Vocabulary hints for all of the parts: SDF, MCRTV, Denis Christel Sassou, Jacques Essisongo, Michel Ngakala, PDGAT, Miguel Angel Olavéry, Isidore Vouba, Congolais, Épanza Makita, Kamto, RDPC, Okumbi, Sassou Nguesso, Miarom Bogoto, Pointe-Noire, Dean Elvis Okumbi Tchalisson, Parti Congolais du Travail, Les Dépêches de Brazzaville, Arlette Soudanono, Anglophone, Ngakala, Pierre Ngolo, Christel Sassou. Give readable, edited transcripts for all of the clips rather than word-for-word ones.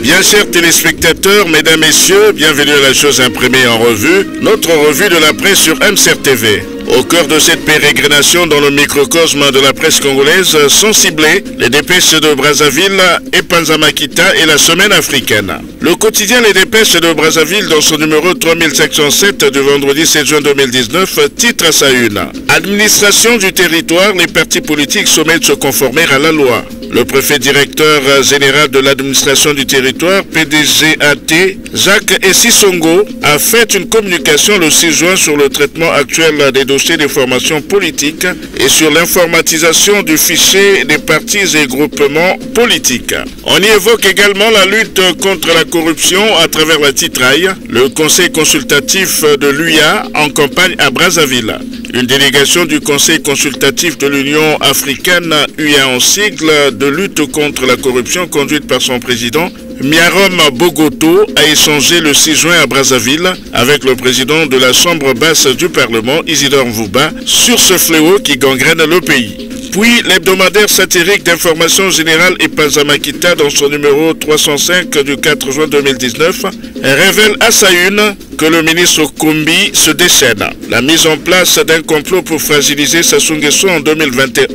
Bien chers téléspectateurs, mesdames, messieurs, bienvenue à La Chose imprimée en revue, notre revue de la presse sur MCRTV. Au cœur de cette pérégrination dans le microcosme de la presse congolaise sont ciblés les dépêches de Brazzaville, Épanza Makita et la Semaine africaine. Le quotidien Les Dépêches de Brazzaville, dans son numéro 3707 du vendredi 7 juin 2019, titre à sa une. Administration du territoire, les partis politiques sommettent de se conformer à la loi. Le préfet directeur général de l'administration du territoire, PDGAT, Jacques Essisongo, a fait une communication le 6 juin sur le traitement actuel des dossiers des formations politiques et sur l'informatisation du fichier des partis et groupements politiques. On y évoque également la lutte contre la corruption à travers la Titraille, le conseil consultatif de l'UIA en campagne à Brazzaville. Une délégation du Conseil consultatif de l'Union africaine, UA en sigle, de lutte contre la corruption conduite par son président, Miarom Bogoto, a échangé le 6 juin à Brazzaville avec le président de la Chambre basse du Parlement, Isidore Vouba, sur ce fléau qui gangrène le pays. Puis, l'hebdomadaire satirique d'information générale Épanza Makita, dans son numéro 305 du 4 juin 2019, révèle à sa une que le ministre Okumbi se déchaîne. La mise en place d'un complot pour fragiliser Sassou Nguesso en 2021,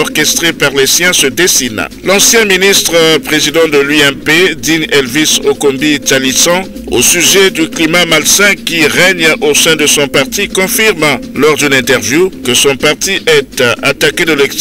orchestré par les siens, se dessine. L'ancien ministre président de l'UMP, Dean Elvis Okumbi Tchalisson, au sujet du climat malsain qui règne au sein de son parti, confirme lors d'une interview que son parti est attaqué de l'extérieur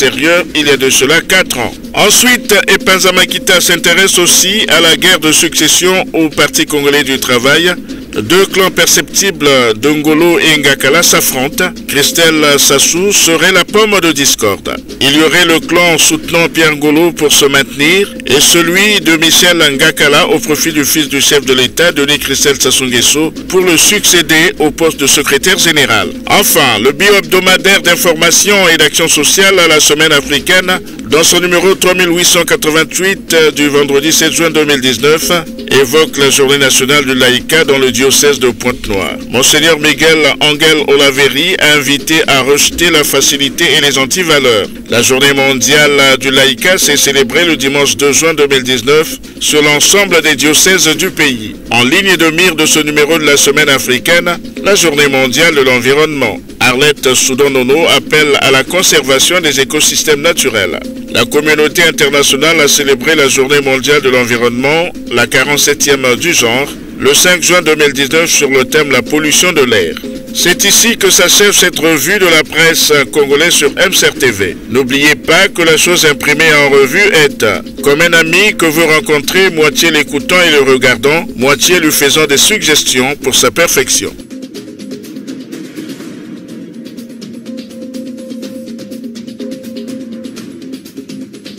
il y a de cela 4 ans. Ensuite, Épanza Makita s'intéresse aussi à la guerre de succession au Parti Congolais du Travail. Deux clans perceptibles, Ngolo et Ngakala, s'affrontent. Christel Sassou serait la pomme de discorde. Il y aurait le clan soutenant Pierre Ngolo pour se maintenir et celui de Michel Ngakala au profit du fils du chef de l'État, Denis Christel Sassou Nguesso, pour le succéder au poste de secrétaire général. Enfin, le bio-hebdomadaire d'information et d'action sociale à la Semaine africaine, dans son numéro 3888 du vendredi 7 juin 2019, évoque la journée nationale du laïcat dans le diocèse de Pointe-Noire. Monseigneur Miguel Angel Olavéry a invité à rejeter la facilité et les antivaleurs. La journée mondiale du laïcat s'est célébrée le dimanche 2 juin 2019 sur l'ensemble des diocèses du pays. En ligne de mire de ce numéro de la Semaine africaine, la journée mondiale de l'environnement. Arlette Soudanono appelle à la conservation des écosystèmes naturels. La communauté internationale a célébré la journée mondiale de l'environnement, la 47e du genre, le 5 juin 2019 sur le thème « La pollution de l'air ». C'est ici que s'achève cette revue de la presse congolaise sur MCRTV. N'oubliez pas que La Chose imprimée en revue est comme un ami que vous rencontrez, moitié l'écoutant et le regardant, moitié lui faisant des suggestions pour sa perfection.